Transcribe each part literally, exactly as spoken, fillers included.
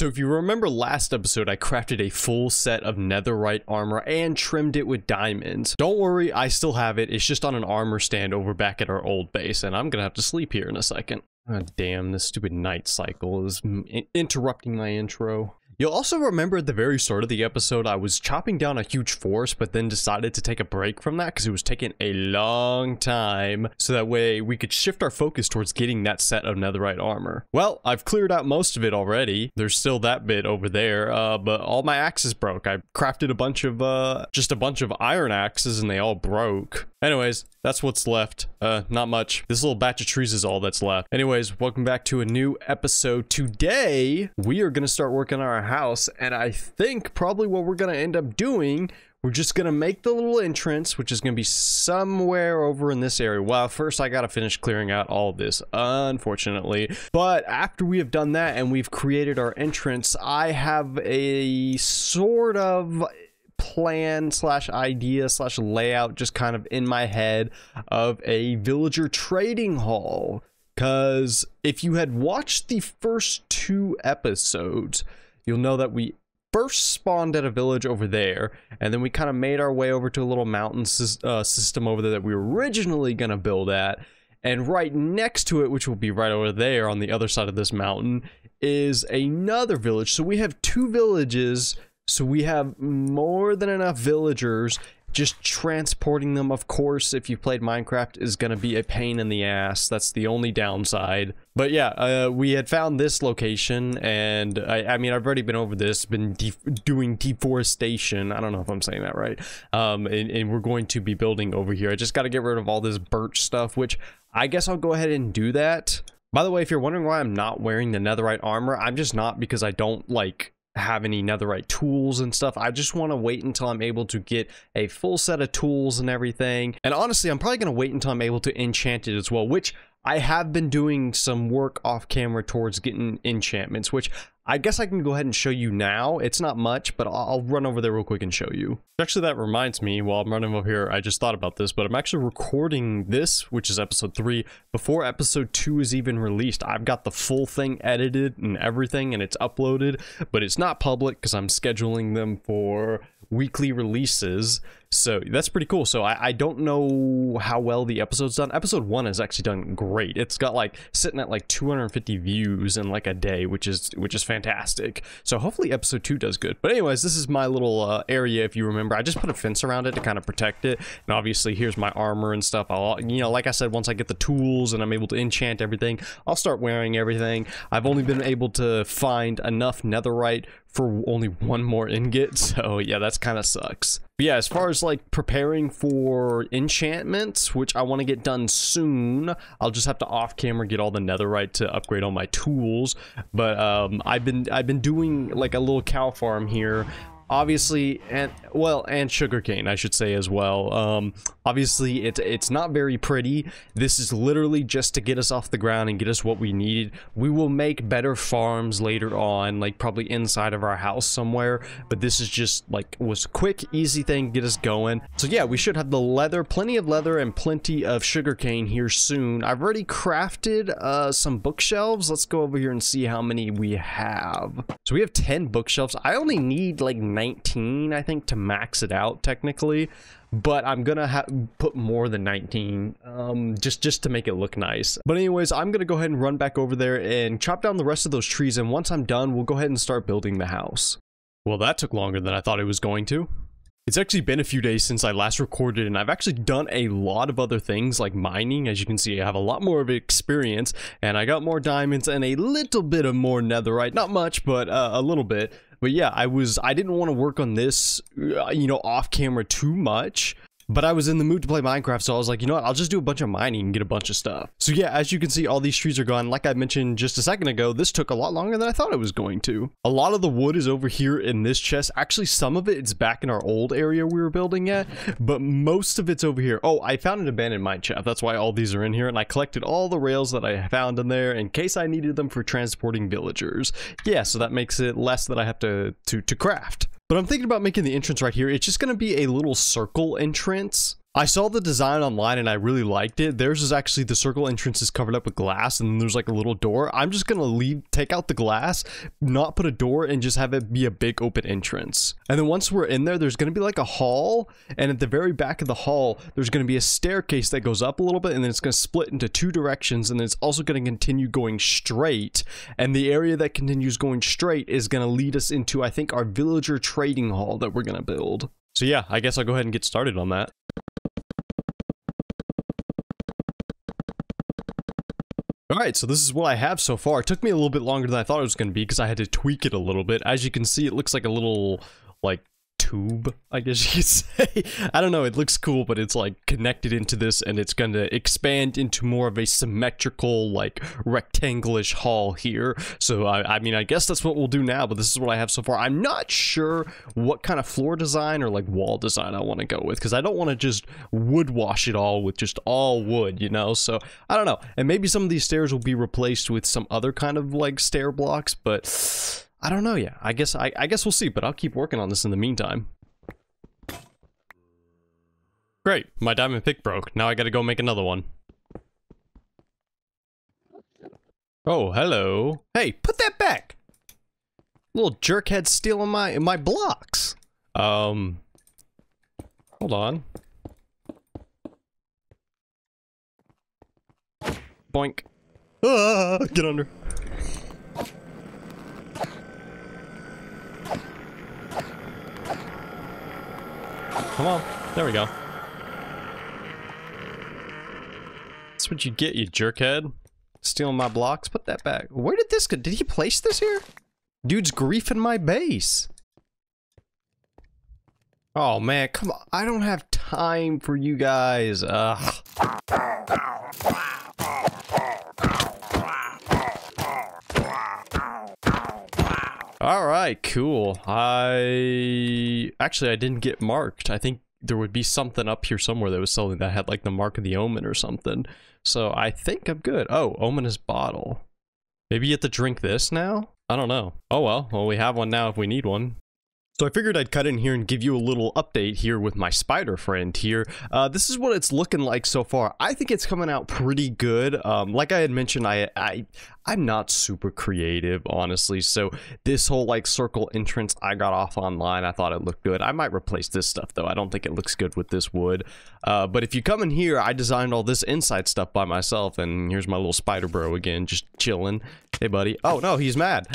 So if you remember last episode, I crafted a full set of netherite armor and trimmed it with diamonds. Don't worry, I still have it. It's just on an armor stand over back at our old base, and I'm gonna have to sleep here in a second. Oh, damn, this stupid night cycle is interrupting my intro. You'll also remember at the very start of the episode, I was chopping down a huge forest, but then decided to take a break from that because it was taking a long time. So that way we could shift our focus towards getting that set of netherite armor. Well, I've cleared out most of it already. There's still that bit over there, uh, but all my axes broke. I crafted a bunch of, uh, just a bunch of iron axes and they all broke. Anyways, that's what's left. Uh, not much. This little batch of trees is all that's left. Anyways, welcome back to a new episode. Today, we are going to start working on our house, and I think probably what we're going to end up doing, we're just going to make the little entrance, which is going to be somewhere over in this area. Well, first I got to finish clearing out all this, unfortunately. But after we have done that and we've created our entrance, I have a sort of plan slash idea slash layout just kind of in my head of a villager trading hall. Because if you had watched the first two episodes, you'll know that we first spawned at a village over there, and then we kind of made our way over to a little mountain uh, system over there that we were originally going to build at, and right next to it, which will be right over there on the other side of this mountain, is another village. So we have two villages, so we have more than enough villagers. Just transporting them, of course, if you played Minecraft, is going to be a pain in the ass. That's the only downside. But yeah, uh, we had found this location, and I, I mean, I've already been over this, been de doing deforestation. I don't know if I'm saying that right. Um, and, and we're going to be building over here. I just got to get rid of all this birch stuff, which I guess I'll go ahead and do that. By the way, if you're wondering why I'm not wearing the netherite armor, I'm just not, because I don't, like, have any netherite tools and stuff. I just want to wait until I'm able to get a full set of tools and everything. And honestly, I'm probably going to wait until I'm able to enchant it as well, which I have been doing some work off camera towards getting enchantments, which I guess I can go ahead and show you now. It's not much, but I'll run over there real quick and show you. Actually, that reminds me, while I'm running over here, I just thought about this, but I'm actually recording this, which is episode three, before episode two is even released. I've got the full thing edited and everything, and it's uploaded, but it's not public because I'm scheduling them for weekly releases. So that's pretty cool. So I, I don't know how well the episode's done. Episode one has actually done great. It's got like sitting at like two hundred fifty views in like a day, which is which is fantastic. So hopefully episode two does good. But anyways, this is my little uh, area. If you remember, I just put a fence around it to kind of protect it. And obviously, here's my armor and stuff. I'll, you know, like I said, once I get the tools and I'm able to enchant everything, I'll start wearing everything. I've only been able to find enough netherite for only one more ingot, so yeah, that's kind of sucks. But yeah, as far as like preparing for enchantments, which I want to get done soon, I'll just have to off camera get all the netherite to upgrade all my tools. But um i've been i've been doing like a little cow farm here, obviously, and well, and sugarcane, I should say, as well. Um obviously it's it's not very pretty. This is literally just to get us off the ground and get us what we need. We will make better farms later on, like probably inside of our house somewhere, but this is just like was quick, easy thing, get us going. So yeah, we should have the leather, plenty of leather and plenty of sugarcane here soon. I've already crafted uh some bookshelves. Let's go over here and see how many we have. So we have ten bookshelves. I only need like nineteen, I think, to max it out technically, but I'm gonna ha put more than nineteen um just just to make it look nice. But anyways, I'm gonna go ahead and run back over there and chop down the rest of those trees, and once I'm done, we'll go ahead and start building the house. Well, that took longer than I thought it was going to. It's actually been a few days since I last recorded, and I've actually done a lot of other things like mining. As you can see, I have a lot more of experience, and I got more diamonds and a little bit of more netherite. Not much, but uh, a little bit. But yeah, I was I didn't want to work on this, you know, off camera too much. But I was in the mood to play Minecraft, so I was like, you know what, I'll just do a bunch of mining and get a bunch of stuff. So yeah, as you can see, all these trees are gone. Like I mentioned just a second ago, this took a lot longer than I thought it was going to. A lot of the wood is over here in this chest. Actually, some of it is back in our old area we were building at, but most of it's over here. Oh, I found an abandoned mine shaft. That's why all these are in here, and I collected all the rails that I found in there in case I needed them for transporting villagers. Yeah, so that makes it less that I have to, to, to craft. But I'm thinking about making the entrance right here. It's just going to be a little circle entrance. I saw the design online and I really liked it. Theirs is actually the circle entrance is covered up with glass and then there's like a little door. I'm just going to leave, take out the glass, not put a door, and just have it be a big open entrance. And then once we're in there, there's going to be like a hall. And at the very back of the hall, there's going to be a staircase that goes up a little bit, and then it's going to split into two directions. And then it's also going to continue going straight. And the area that continues going straight is going to lead us into, I think, our villager trading hall that we're going to build. So yeah, I guess I'll go ahead and get started on that. Alright, so this is what I have so far. It took me a little bit longer than I thought it was going to be because I had to tweak it a little bit. As you can see, it looks like a little, like, tube, I guess you could say. I don't know, it looks cool, but it's, like, connected into this, and it's going to expand into more of a symmetrical, like, rectangle-ish hall here. So, I, I mean, I guess that's what we'll do now, but this is what I have so far. I'm not sure what kind of floor design or, like, wall design I want to go with, because I don't want to just wood wash it all with just all wood, you know? So, I don't know. And maybe some of these stairs will be replaced with some other kind of, like, stair blocks, but I don't know yet. I guess I, I guess we'll see, but I'll keep working on this in the meantime. Great, my diamond pick broke. Now I gotta go make another one. Oh, hello. Hey, put that back! Little jerkhead stealing my my blocks. Um, hold on. Boink. Ah, get under. Come on. There we go. That's what you get, you jerkhead. Stealing my blocks. Put that back. Where did this go? Did he place this here? Dude's griefing my base. Oh, man. Come on. I don't have time for you guys. Ugh. All right, cool. I actually I didn't get marked. I think there would be something up here somewhere that was something that had like the mark of the omen or something. So I think I'm good. Oh, ominous bottle. Maybe you have to drink this now? I don't know. Oh well, well we have one now if we need one. So I figured I'd cut in here and give you a little update here with my spider friend here. Uh, this is what it's looking like so far. I think it's coming out pretty good. Um, like I had mentioned, I, I, I'm not super creative, honestly. So this whole like circle entrance I got off online. I thought it looked good. I might replace this stuff though. I don't think it looks good with this wood. Uh, but if you come in here, I designed all this inside stuff by myself. And here's my little spider bro again, just chilling. Hey, buddy. Oh, no, he's mad.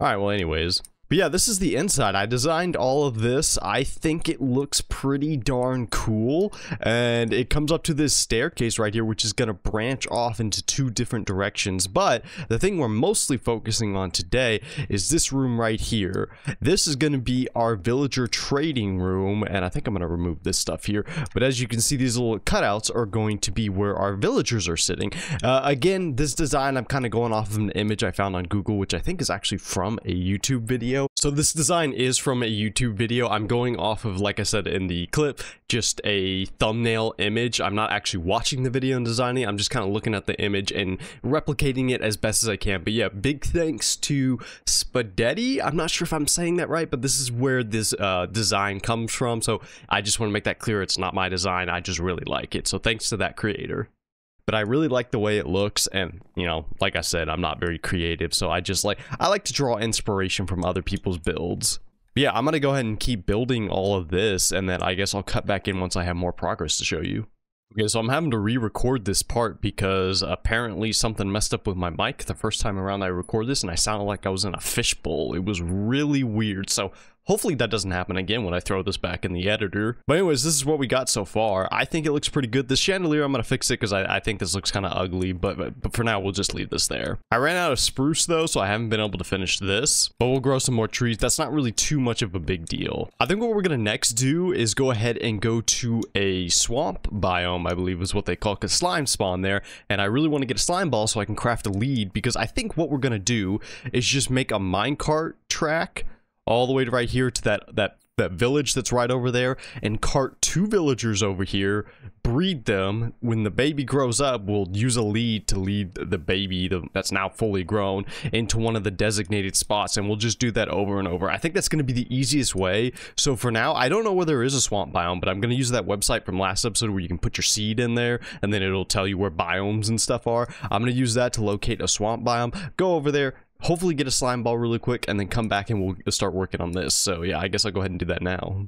Alright, well anyways, but yeah, this is the inside. I designed all of this. I think it looks pretty darn cool, and it comes up to this staircase right here, which is going to branch off into two different directions, but the thing we're mostly focusing on today is this room right here. This is going to be our villager trading room, and I think I'm going to remove this stuff here, but as you can see, these little cutouts are going to be where our villagers are sitting. Uh, again, this design, I'm kind of going off of an image I found on Google, which I think is actually from a YouTube video. So this design is from a YouTube video. I'm going off of, like I said in the clip, just a thumbnail image. I'm not actually watching the video and designing. I'm just kind of looking at the image and replicating it as best as I can. But yeah, big thanks to Spadetti. I'm not sure if I'm saying that right, but this is where this uh, design comes from. So I just want to make that clear. It's not my design. I just really like it. So thanks to that creator. But I really like the way it looks, and you know, like I said, I'm not very creative, so I just like I like to draw inspiration from other people's builds. But yeah, I'm gonna go ahead and keep building all of this, and then I guess I'll cut back in once I have more progress to show you. Okay, so I'm having to re-record this part because apparently something messed up with my mic the first time around I recorded this, and I sounded like I was in a fishbowl. It was really weird, so hopefully that doesn't happen again when I throw this back in the editor. But anyways, this is what we got so far. I think it looks pretty good. This chandelier, I'm going to fix it because I, I think this looks kind of ugly, but, but, but for now, we'll just leave this there. I ran out of spruce, though, so I haven't been able to finish this, but we'll grow some more trees. That's not really too much of a big deal. I think what we're going to next do is go ahead and go to a swamp biome, I believe is what they call it, because slime spawn there, and I really want to get a slime ball so I can craft a lead, because I think what we're going to do is just make a minecart track all the way to right here to that that that village that's right over there and cart two villagers over here, breed them. When the baby grows up, we'll use a lead to lead the baby that's now fully grown into one of the designated spots, and we'll just do that over and over. I think that's going to be the easiest way. So for now, I don't know whether there is a swamp biome, but I'm going to use that website from last episode where you can put your seed in there and then it'll tell you where biomes and stuff are. I'm going to use that to locate a swamp biome, go over there, hopefully get a slime ball really quick, and then come back and we'll start working on this. So yeah, I guess I'll go ahead and do that now.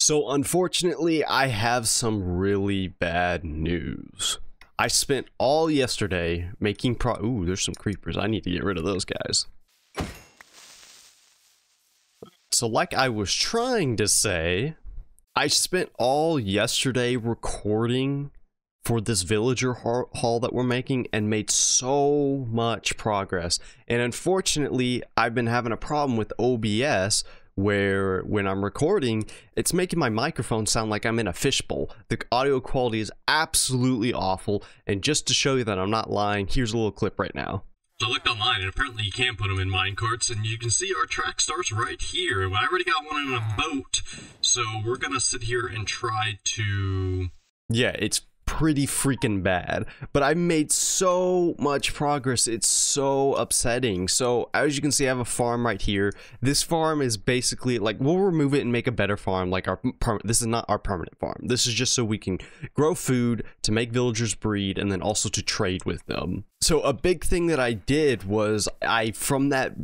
So unfortunately, I have some really bad news. I spent all yesterday making pro- Ooh, there's some creepers. I need to get rid of those guys. So like I was trying to say, I spent all yesterday recording for this villager haul that we're making and made so much progress. And unfortunately, I've been having a problem with O B S where when I'm recording, it's making my microphone sound like I'm in a fishbowl. The audio quality is absolutely awful. And just to show you that I'm not lying, here's a little clip right now. I looked online and apparently you can put them in mine carts, and you can see our track starts right here. I already got one in a boat. So we're gonna sit here and try to... Yeah, it's pretty freaking bad, but I made so much progress. It's so upsetting. So as you can see, I have a farm right here. This farm is basically like, we'll remove it and make a better farm. Like our permanent, this is not our permanent farm. This is just so we can grow food to make villagers breed and then also to trade with them. So a big thing that I did was I, from that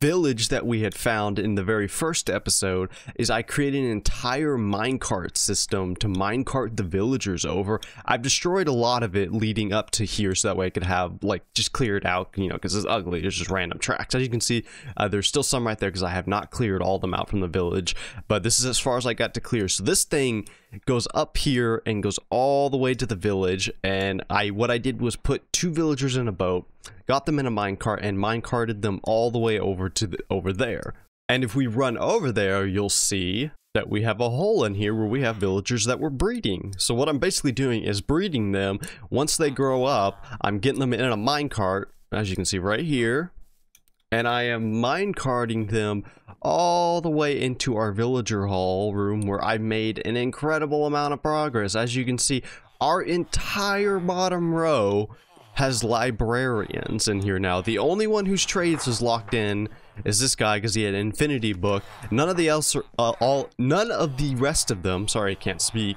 village that we had found in the very first episode, is I created an entire minecart system to minecart the villagers over. I've destroyed a lot of it leading up to here so that way I could have like just cleared out, you know, because it's ugly. There's just random tracks. As you can see, uh, there's still some right there because I have not cleared all of them out from the village, but this is as far as I got to clear. So this thing goes up here and goes all the way to the village, and I what I did was put two villagers in a boat, got them in a minecart, and minecarted them all the way over to the, over there. And if we run over there, you'll see that we have a hole in here where we have villagers that we're breeding. So what I'm basically doing is breeding them. Once they grow up, I'm getting them in a minecart, as you can see right here, and I am minecarting them all the way into our villager hall room where I made an incredible amount of progress. As you can see, our entire bottom row has librarians in here now. The only one whose trades is locked in is this guy because he had an infinity book. None of the else, are, uh, all, none of the rest of them, sorry I can't speak,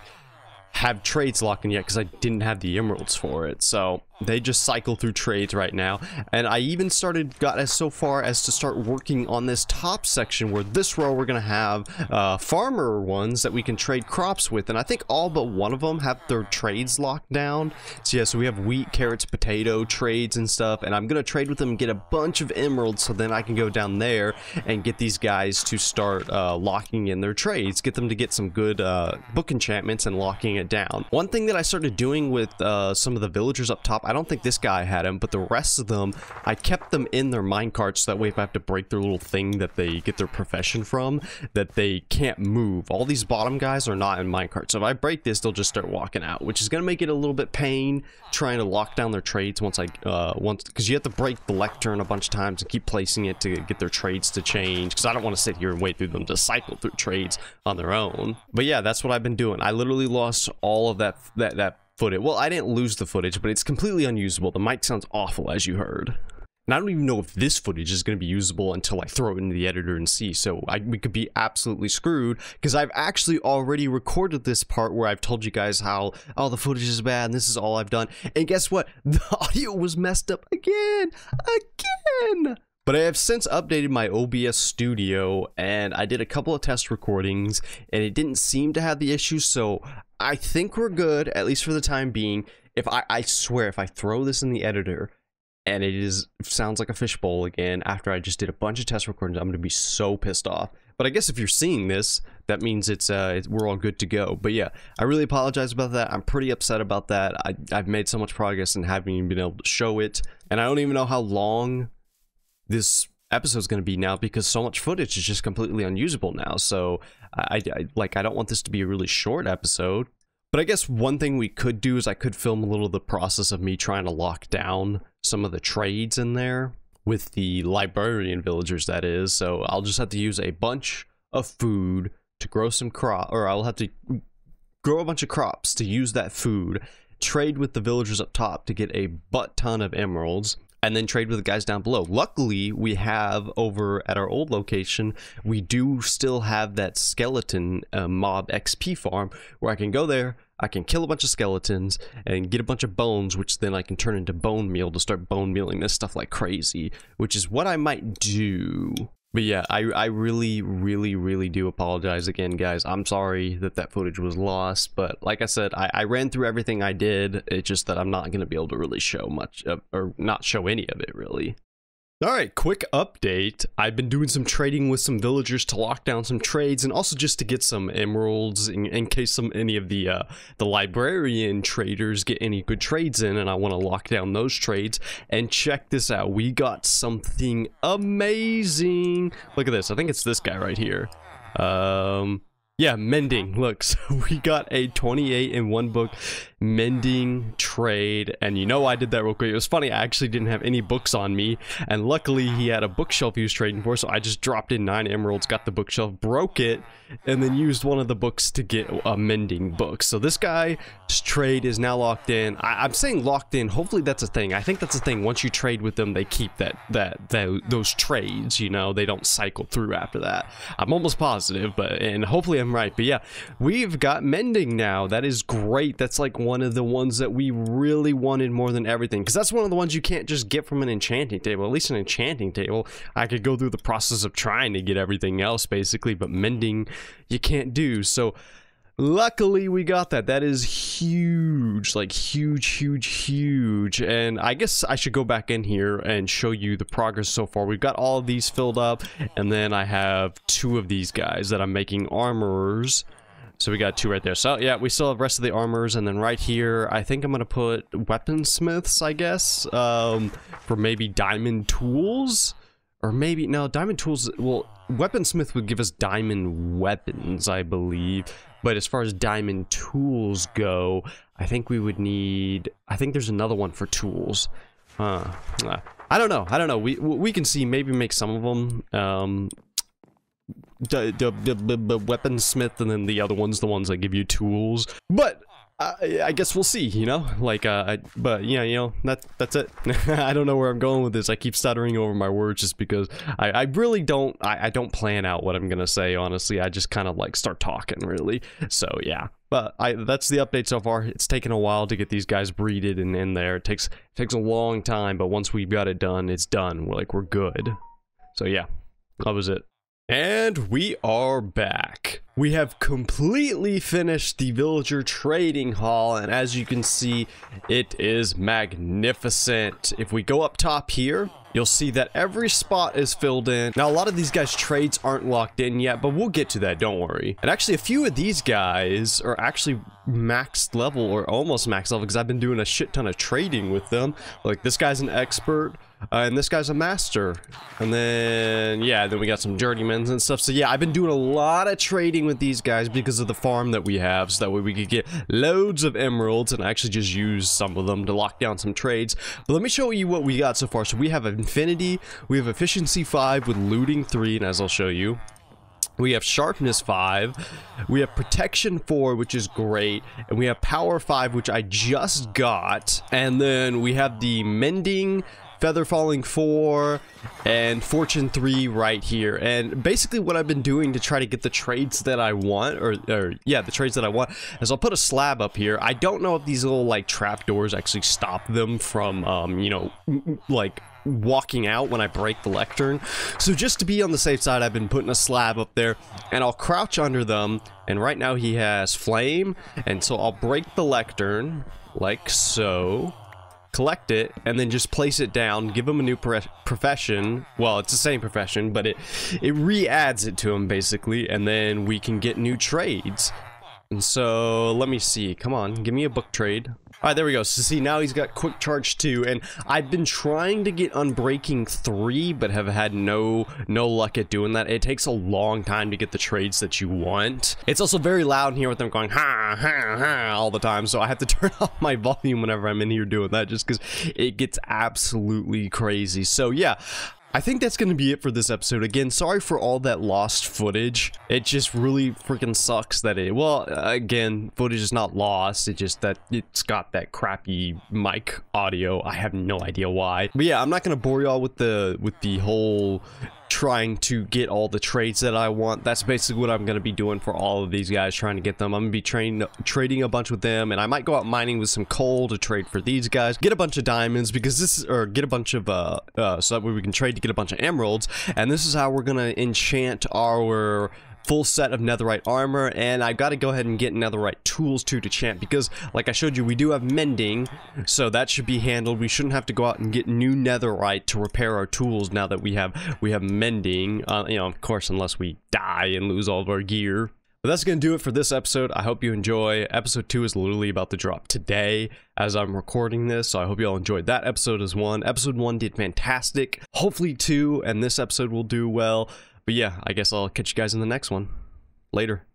have trades locked in yet because I didn't have the emeralds for it. So they just cycle through trades right now. And I even started, got as so far as to start working on this top section where this row we're gonna have uh, farmer ones that we can trade crops with. And I think all but one of them have their trades locked down. So yeah, so we have wheat, carrots, potato trades and stuff. And I'm gonna trade with them and get a bunch of emeralds so then I can go down there and get these guys to start uh, locking in their trades, get them to get some good uh, book enchantments and locking it down. One thing that I started doing with uh, some of the villagers up top, I don't think this guy had him, but the rest of them, I kept them in their minecarts so that way if I have to break their little thing that they get their profession from, that they can't move. All these bottom guys are not in minecarts. So if I break this, they'll just start walking out, which is going to make it a little bit pain trying to lock down their trades once I, uh, once, because you have to break the lectern a bunch of times and keep placing it to get their trades to change, because I don't want to sit here and wait through them to cycle through trades on their own. But yeah, that's what I've been doing. I literally lost all of that, that, that, footage. Well, I didn't lose the footage, but it's completely unusable. The mic sounds awful, as you heard. And I don't even know if this footage is going to be usable until I throw it into the editor and see. So I, we could be absolutely screwed because I've actually already recorded this part where I've told you guys how, oh, the footage is bad and this is all I've done. And guess what? The audio was messed up again. Again. But I have since updated my O B S Studio and I did a couple of test recordings and it didn't seem to have the issue. So I think we're good, at least for the time being. If I, I swear, if I throw this in the editor and it is sounds like a fishbowl again after I just did a bunch of test recordings, I'm going to be so pissed off. But I guess if you're seeing this, that means it's, uh, it's we're all good to go. But yeah, I really apologize about that. I'm pretty upset about that. I, I've made so much progress and haven't even been able to show it. And I don't even know how long this episode is going to be now because so much footage is just completely unusable now. So I, I like I don't want this to be a really short episode, but I guess one thing we could do is I could film a little of the process of me trying to lock down some of the trades in there with the librarian villagers, that is. So I'll just have to use a bunch of food to grow some crop, or I'll have to grow a bunch of crops to use that food, trade with the villagers up top to get a butt ton of emeralds, and then trade with the guys down below. Luckily, we have over at our old location, we do still have that skeleton uh, mob X P farm where I can go there, I can kill a bunch of skeletons and get a bunch of bones, which then I can turn into bone meal to start bone mealing this stuff like crazy, which is what I might do. But yeah, I, I really, really, really do apologize again, guys. I'm sorry that that footage was lost, but like I said, I, I ran through everything I did. It's just that I'm not going to be able to really show much of, or not show any of it, really. All right, quick update. I've been doing some trading with some villagers to lock down some trades, and also just to get some emeralds in, in case some any of the uh, the librarian traders get any good trades in, and I want to lock down those trades. And check this out, we got something amazing. Look at this. I think it's this guy right here. Um, yeah, mending. Look, so we got a twenty-eight in one book mending trade, and you know, I did that real quick. It was funny, I actually didn't have any books on me, and luckily he had a bookshelf he was trading for, so I just dropped in nine emeralds, got the bookshelf, broke it, and then used one of the books to get a mending book. So this guy's trade is now locked in. I I'm saying locked in, hopefully that's a thing. I think that's a thing. Once you trade with them, they keep that, that that those trades, you know, they don't cycle through after that. I'm almost positive, but and hopefully I'm right. But yeah, we've got mending now. That is great. That's like one one of the ones that we really wanted more than everything, because that's one of the ones you can't just get from an enchanting table. At least an enchanting table, I could go through the process of trying to get everything else basically, but mending you can't do. So luckily we got that. That is huge, like huge, huge, huge. And I guess I should go back in here and show you the progress so far. We've got all of these filled up, and then I have two of these guys that I'm making armorers. So we got two right there. So yeah, we still have the rest of the armors, and then right here, I think I'm gonna put weaponsmiths, I guess, um, for maybe diamond tools, or maybe no diamond tools. Well, weaponsmith would give us diamond weapons, I believe. But as far as diamond tools go, I think we would need. I think there's another one for tools. Huh. I don't know. I don't know. We we can see, maybe make some of them. Um, The, the, the, the, the weaponsmith, and then the other one's the ones that give you tools. But I, I guess we'll see, you know, like uh I, but yeah, you know, that that's it. I don't know where I'm going with this. I keep stuttering over my words just because I, I really don't I, I don't plan out what I'm gonna say, honestly. I just kind of like start talking, really. So yeah, but I that's the update so far. It's taken a while to get these guys breeded and in there. It takes it takes a long time, but once we've got it done, it's done. We're like, we're good. So yeah, that was it. And we are back. We have completely finished the villager trading hall, and as you can see, it is magnificent. If we go up top here, you'll see that every spot is filled in. Now, a lot of these guys' trades aren't locked in yet, but we'll get to that, don't worry. And actually, a few of these guys are actually maxed level or almost maxed level, because I've been doing a shit ton of trading with them. Like, this guy's an expert, uh, and this guy's a master. And then, yeah, then we got some journeymen and stuff. So, yeah, I've been doing a lot of trading with these guys because of the farm that we have, so that way we could get loads of emeralds and actually just use some of them to lock down some trades. But let me show you what we got so far. So, we have a Infinity, we have efficiency five with looting three, and as I'll show you, we have sharpness five, we have protection four, which is great, and we have power five, which I just got, and then we have the mending, feather falling four, and fortune three right here. And basically what I've been doing to try to get the trades that I want, or, or yeah, the trades that I want, is I'll put a slab up here. I don't know if these little like trap doors actually stop them from um you know, like walking out when I break the lectern. So just to be on the safe side, I've been putting a slab up there, and I'll crouch under them, and right now he has flame, and so I'll break the lectern like so, collect it, and then just place it down, give him a new profession. Well, it's the same profession, but it it re-adds it to him basically, and then we can get new trades. And so let me see, come on, give me a book trade. All right, there we go. So see, now he's got quick charge two, and I've been trying to get unbreaking three, but have had no no luck at doing that. It takes a long time to get the trades that you want. It's also very loud in here with them going ha ha ha all the time, so I have to turn off my volume whenever I'm in here doing that, just because it gets absolutely crazy. So yeah, I think that's going to be it for this episode. Again, sorry for all that lost footage. It just really freaking sucks that it... Well, again, footage is not lost. It's just that it's got that crappy mic audio. I have no idea why. But yeah, I'm not going to bore y'all with the, with the whole... trying to get all the trades that I want. That's basically what I'm going to be doing for all of these guys, trying to get them. I'm going to be train, trading a bunch with them, and I might go out mining with some coal to trade for these guys, get a bunch of diamonds, because this is, or get a bunch of, uh, uh, so that way we can trade to get a bunch of emeralds, and this is how we're going to enchant our full set of netherite armor. And I've got to go ahead and get netherite tools too to enchant, because like I showed you, we do have mending, so that should be handled. We shouldn't have to go out and get new netherite to repair our tools now that we have we have mending, uh, you know, of course, unless we die and lose all of our gear. But that's gonna do it for this episode. I hope you enjoy. Episode two is literally about to drop today as I'm recording this, so I hope you all enjoyed that episode as one. Episode one did fantastic. Hopefully two and this episode will do well. But yeah, I guess I'll catch you guys in the next one. Later.